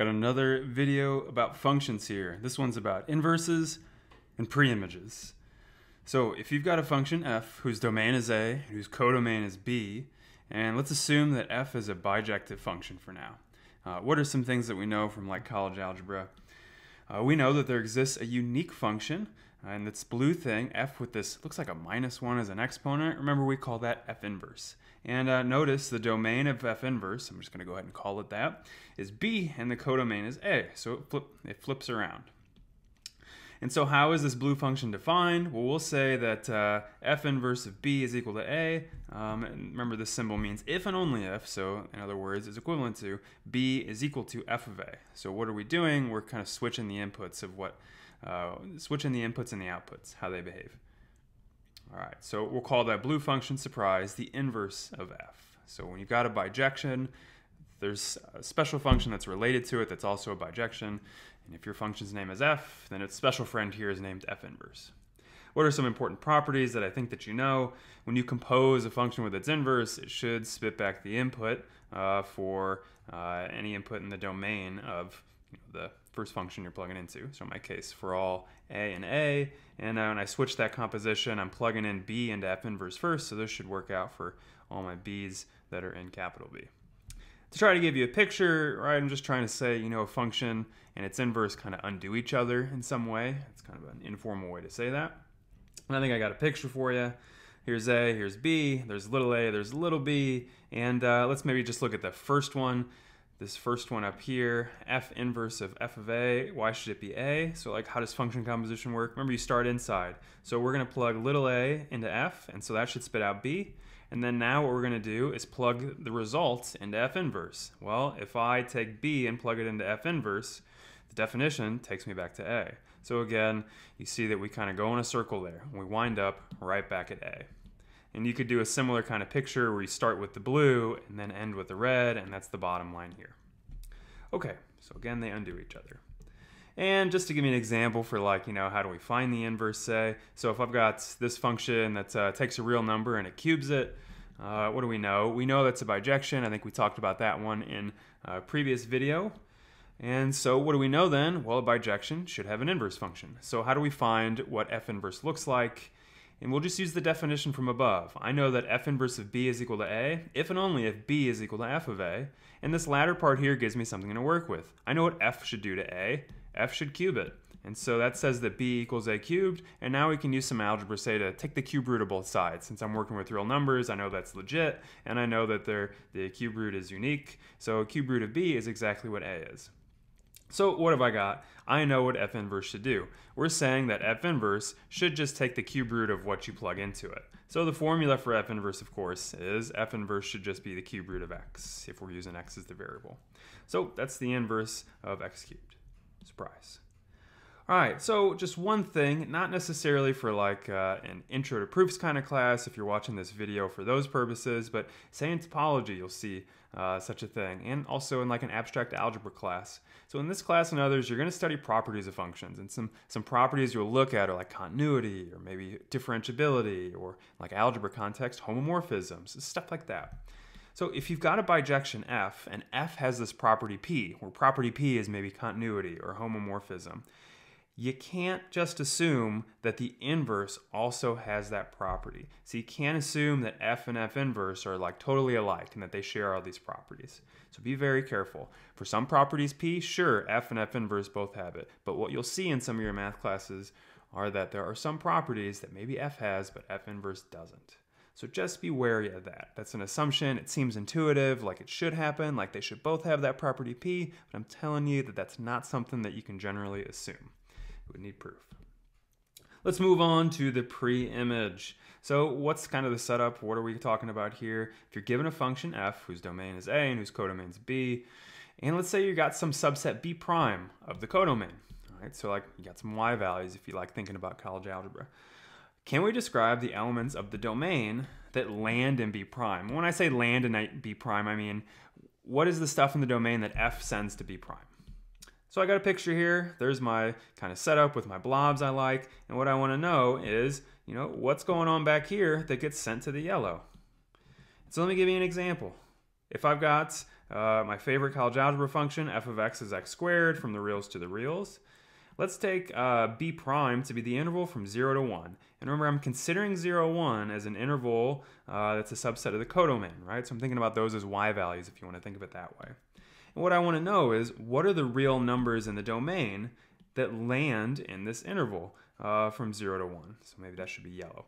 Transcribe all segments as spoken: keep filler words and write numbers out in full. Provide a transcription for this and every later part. Got another video about functions here. This one's about inverses and preimages. So if you've got a function f whose domain is A, whose codomain is B, and let's assume that f is a bijective function for now. Uh, what are some things that we know from like college algebra? Uh, we know that there exists a unique function, and this blue thing, f with this, looks like a minus one as an exponent. Remember, we call that f inverse. And uh, notice the domain of f inverse, I'm just going to go ahead and call it that, is B, and the codomain is A, so it, flip, it flips around. And so how is this blue function defined? Well, we'll say that uh, f inverse of B is equal to A. Um, and remember, this symbol means if and only if, so in other words, it's equivalent to B is equal to f of A. So what are we doing? We're kind of switching the inputs of what, uh, switching the inputs and the outputs, how they behave. All right, so we'll call that blue function, surprise, the inverse of f. So when you've got a bijection, there's a special function that's related to it that's also a bijection. And if your function's name is f, then its special friend here is named f inverse. What are some important properties that I think that you know? When you compose a function with its inverse, it should spit back the input uh, for uh, any input in the domain of you know, the first function you're plugging into. So in my case, for all a and a, and uh, when I switch that composition, I'm plugging in b into f inverse first, so this should work out for all my b's that are in capital B. To try to give you a picture, right, I'm just trying to say, you know, a function and its inverse kind of undo each other in some way. It's kind of an informal way to say that. And I think I got a picture for you. Here's a, here's b, there's little a, there's little b, and uh, let's maybe just look at the first one. This first one up here, f inverse of f of a, why should it be a? So like, how does function composition work? Remember, you start inside. So we're gonna plug little a into f, and so that should spit out b. And then now what we're gonna do is plug the result into f inverse. Well, if I take b and plug it into f inverse, the definition takes me back to a. So again, you see that we kind of go in a circle there. We wind up right back at a. And you could do a similar kind of picture where you start with the blue and then end with the red, and that's the bottom line here. Okay, so again, they undo each other. And just to give you an example for like, you know, how do we find the inverse, say? So if I've got this function that uh, takes a real number and it cubes it, uh, what do we know? We know that's a bijection. I think we talked about that one in a previous video. And so what do we know then? Well, a bijection should have an inverse function. So how do we find what f inverse looks like? And we'll just use the definition from above. I know that f inverse of b is equal to a, if and only if b is equal to f of a. And this latter part here gives me something to work with. I know what f should do to a. F should cube it. And so that says that b equals a cubed. And now we can use some algebra, say, to take the cube root of both sides. Since I'm working with real numbers, I know that's legit. And I know that the cube root is unique. So cube root of b is exactly what a is. So what have I got? I know what f inverse should do. We're saying that f inverse should just take the cube root of what you plug into it. So the formula for f inverse, of course, is f inverse should just be the cube root of x, if we're using x as the variable. So that's the inverse of x cubed. Surprise. All right, so just one thing, not necessarily for like uh, an intro to proofs kind of class if you're watching this video for those purposes, but say in topology you'll see uh, such a thing, and also in like an abstract algebra class. So in this class and others, you're gonna study properties of functions, and some, some properties you'll look at are like continuity, or maybe differentiability, or like algebra context, homomorphisms, stuff like that. So if you've got a bijection f, and f has this property p, where property p is maybe continuity or homomorphism, you can't just assume that the inverse also has that property. So you can't assume that f and f inverse are like totally alike and that they share all these properties. So be very careful. For some properties p, sure, f and f inverse both have it. But what you'll see in some of your math classes are that there are some properties that maybe f has, but f inverse doesn't. So just be wary of that. That's an assumption. It seems intuitive, like it should happen, like they should both have that property p, but I'm telling you that that's not something that you can generally assume. It would need proof. Let's move on to the preimage. So what's kind of the setup? What are we talking about here? If you're given a function f whose domain is a and whose codomain is b, and let's say you got some subset b prime of the codomain. All right, so like you got some y values if you like thinking about college algebra. Can we describe the elements of the domain that land in b prime? When I say land in b prime, I mean, what is the stuff in the domain that f sends to b prime? So I got a picture here. There's my kind of setup with my blobs I like. And what I want to know is, you know, what's going on back here that gets sent to the yellow? So let me give you an example. If I've got Uh, my favorite college algebra function, f of x is x squared, from the reals to the reals. Let's take uh, b prime to be the interval from zero to one. And remember, I'm considering zero, one as an interval uh, that's a subset of the codomain, right? So I'm thinking about those as y values if you want to think of it that way. And what I want to know is, what are the real numbers in the domain that land in this interval uh, from zero to one? So maybe that should be yellow.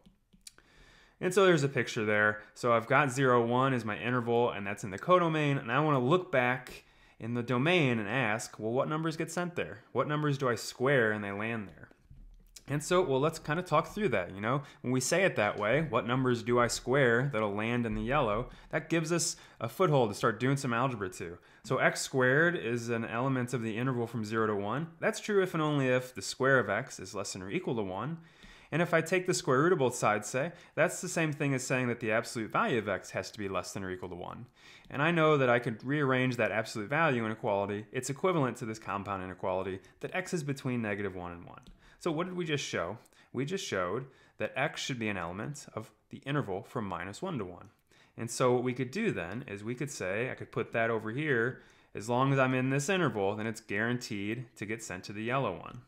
And so there's a picture there. So I've got zero, one as my interval, and that's in the codomain. And I want to look back in the domain and ask, well, what numbers get sent there? What numbers do I square and they land there? And so, well, let's kind of talk through that, you know? When we say it that way, what numbers do I square that'll land in the yellow? That gives us a foothold to start doing some algebra too. So x squared is an element of the interval from zero to one. That's true if and only if the square of x is less than or equal to one. And if I take the square root of both sides, say, that's the same thing as saying that the absolute value of x has to be less than or equal to one. And I know that I could rearrange that absolute value inequality. It's equivalent to this compound inequality that x is between negative one and one. So what did we just show? We just showed that x should be an element of the interval from minus one to one. And so what we could do then is we could say, I could put that over here, as long as I'm in this interval, then it's guaranteed to get sent to the yellow one.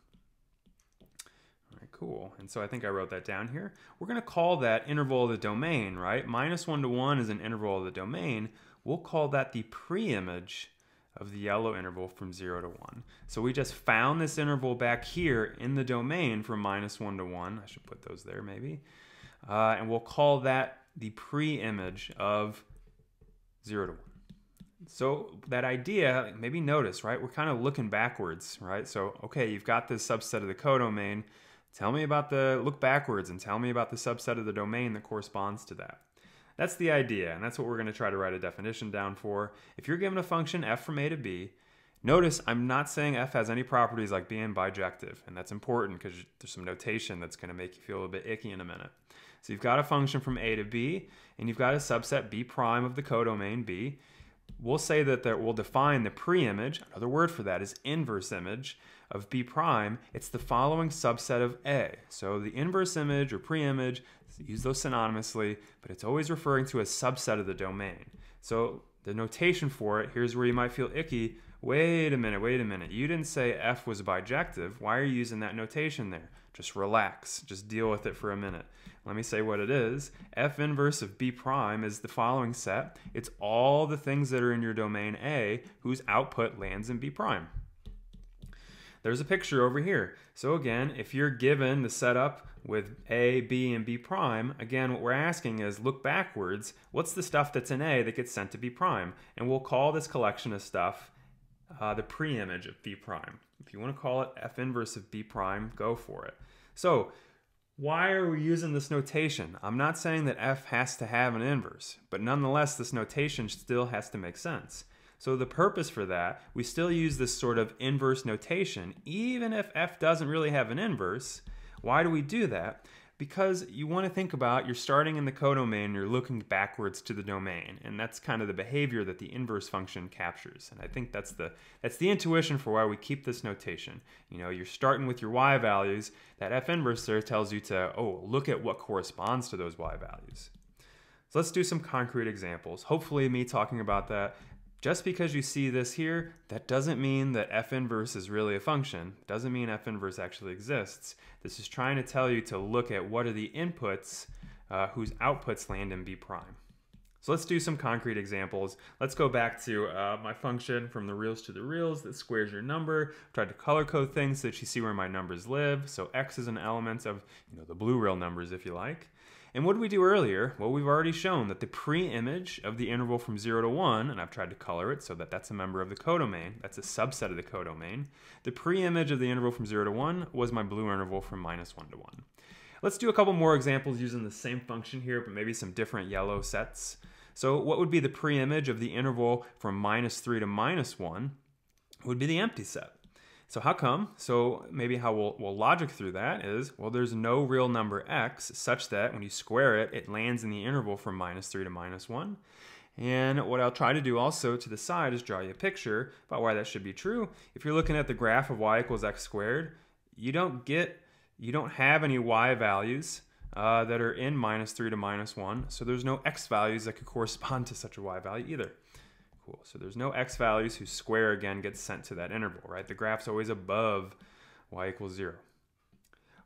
Cool, and so I think I wrote that down here. We're gonna call that interval of the domain, right? Minus one to one is an interval of the domain. We'll call that the preimage of the yellow interval from zero to one. So we just found this interval back here in the domain from minus one to one. I should put those there maybe. Uh, and we'll call that the preimage of zero to one. So that idea, maybe notice, right? We're kind of looking backwards, right? So, okay, you've got this subset of the codomain. Tell me about the, look backwards and tell me about the subset of the domain that corresponds to that. That's the idea, and that's what we're gonna try to write a definition down for. If you're given a function f from a to b, notice I'm not saying f has any properties like being bijective, and that's important because there's some notation that's gonna make you feel a bit icky in a minute. So you've got a function from a to b, and you've got a subset b prime of the codomain b. We'll say that there, we'll define the preimage, another word for that is inverse image, of b prime. It's the following subset of a. So the inverse image or preimage, use those synonymously, but it's always referring to a subset of the domain. So the notation for it, here's where you might feel icky. Wait a minute, wait a minute. You didn't say f was bijective. Why are you using that notation there? Just relax, just deal with it for a minute. Let me say what it is. F inverse of b prime is the following set. It's all the things that are in your domain A whose output lands in b prime. There's a picture over here. So again, if you're given the setup with A, B, and B prime, again, what we're asking is look backwards. What's the stuff that's in A that gets sent to B prime? And we'll call this collection of stuff uh, the preimage of B prime. If you want to call it F inverse of B prime, go for it. So why are we using this notation? I'm not saying that F has to have an inverse, but nonetheless, this notation still has to make sense. So the purpose for that, we still use this sort of inverse notation, even if f doesn't really have an inverse. Why do we do that? Because you want to think about, you're starting in the codomain, you're looking backwards to the domain, and that's kind of the behavior that the inverse function captures. And I think that's the, that's the intuition for why we keep this notation. You know, you're starting with your y values, that f inverse there tells you to, oh, look at what corresponds to those y values. So let's do some concrete examples. Hopefully me talking about that, just because you see this here, that doesn't mean that f inverse is really a function. It doesn't mean f inverse actually exists. This is trying to tell you to look at what are the inputs uh, whose outputs land in b prime. So let's do some concrete examples. Let's go back to uh, my function from the reals to the reals that squares your number. I've tried to color code things so that you see where my numbers live. So x is an element of, you know, the blue real numbers, if you like. And what did we do earlier? Well, we've already shown that the preimage of the interval from zero to one, and I've tried to color it so that that's a member of the codomain, that's a subset of the codomain. The preimage of the interval from zero to one was my blue interval from minus one to one. Let's do a couple more examples using the same function here, but maybe some different yellow sets. So what would be the preimage of the interval from minus three to minus one? Would be the empty set. So how come? So maybe how we'll, we'll logic through that is, well, there's no real number x such that when you square it, it lands in the interval from minus three to minus one. And what I'll try to do also to the side is draw you a picture about why that should be true. If you're looking at the graph of y equals x squared, you don't get, you don't have any y values uh, that are in minus three to minus one. So there's no x values that could correspond to such a y value either. equal. So there's no x values whose square again gets sent to that interval, right? The graph's always above y equals zero.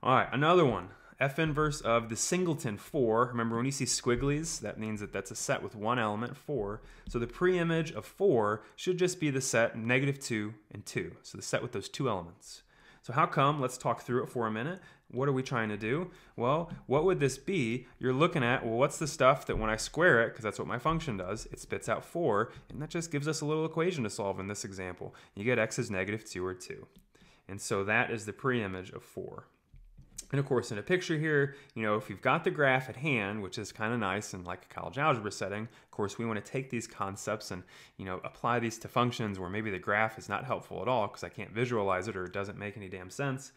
All right, another one. F inverse of the singleton four. Remember, when you see squigglies, that means that that's a set with one element, four. So the preimage of four should just be the set negative two and two. So the set with those two elements. So how come? Let's talk through it for a minute. What are we trying to do? Well, what would this be? You're looking at, well, what's the stuff that when I square it, because that's what my function does, it spits out four, and that just gives us a little equation to solve in this example. You get x is negative two or two. And so that is the preimage of four. And of course, in a picture here, you know, if you've got the graph at hand, which is kind of nice in like a college algebra setting, of course, we want to take these concepts and, you know, apply these to functions where maybe the graph is not helpful at all because I can't visualize it or it doesn't make any damn sense.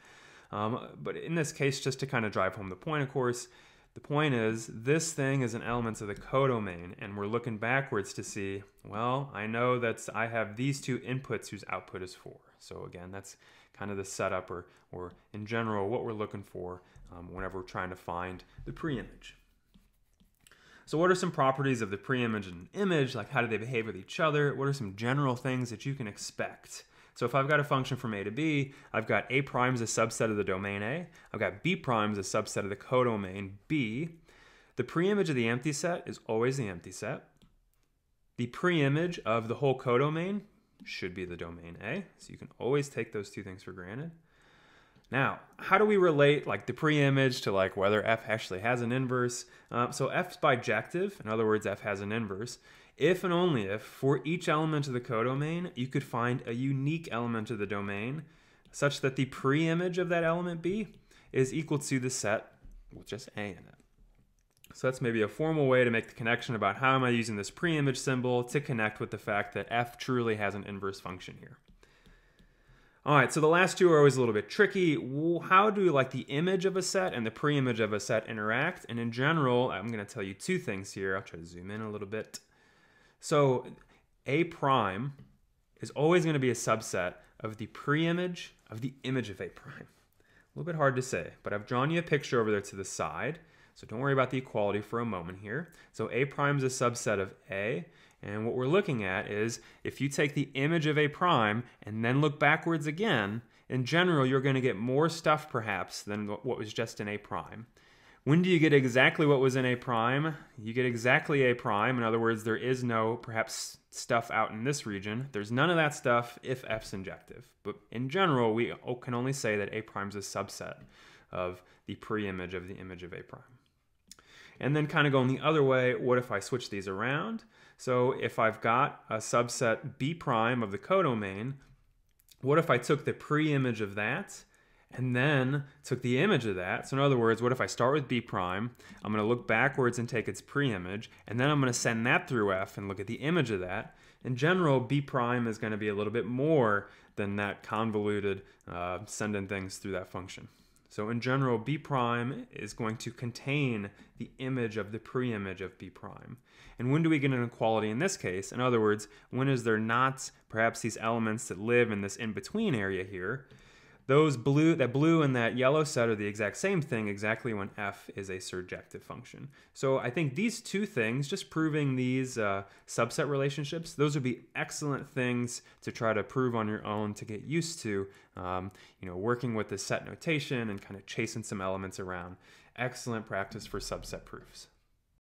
Um, but in this case, just to kind of drive home the point, of course, the point is this thing is an element of the codomain, and we're looking backwards to see, well, I know that I have these two inputs whose output is four. So again, that's kind of the setup or, or in general what we're looking for um, whenever we're trying to find the preimage. So what are some properties of the preimage and image? Like, how do they behave with each other? What are some general things that you can expect? So if I've got a function from a to b, I've got a prime is a subset of the domain a, I've got b prime is a subset of the codomain b. The preimage of the empty set is always the empty set. The preimage of the whole codomain should be the domain a, so you can always take those two things for granted. Now, how do we relate like the preimage to like whether f actually has an inverse? Uh, so f's bijective, in other words, f has an inverse, if and only if for each element of the codomain you could find a unique element of the domain such that the preimage of that element b is equal to the set with just a in it. So that's maybe a formal way to make the connection about how am I using this preimage symbol to connect with the fact that f truly has an inverse function here. All right, so the last two are always a little bit tricky. How do like the image of a set and the preimage of a set interact? And in general, I'm going to tell you two things here. I'll try to zoom in a little bit. So a prime is always going to be a subset of the preimage of the image of a prime. A little bit hard to say, but I've drawn you a picture over there to the side. So don't worry about the equality for a moment here. So a prime is a subset of a, and what we're looking at is if you take the image of a prime and then look backwards again, in general you're going to get more stuff perhaps than what was just in a prime. When do you get exactly what was in a prime? You get exactly a prime. In other words, there is no perhaps stuff out in this region. There's none of that stuff if f's injective. But in general, we can only say that a prime is a subset of the preimage of the image of a prime. And then kind of going the other way, what if I switch these around? So if I've got a subset b prime of the codomain, what if I took the preimage of that and then took the image of that? So in other words, what if I start with b prime, I'm gonna look backwards and take its preimage, and then I'm gonna send that through f and look at the image of that. In general, b prime is gonna be a little bit more than that convoluted uh, sending things through that function. So in general, b prime is going to contain the image of the preimage of b prime. And when do we get an equality in this case? In other words, when is there not perhaps these elements that live in this in-between area here? Those blue, that blue and that yellow set are the exact same thing exactly when f is a surjective function. So I think these two things, just proving these uh, subset relationships, those would be excellent things to try to prove on your own to get used to, um, you know, working with the set notation and kind of chasing some elements around. Excellent practice for subset proofs.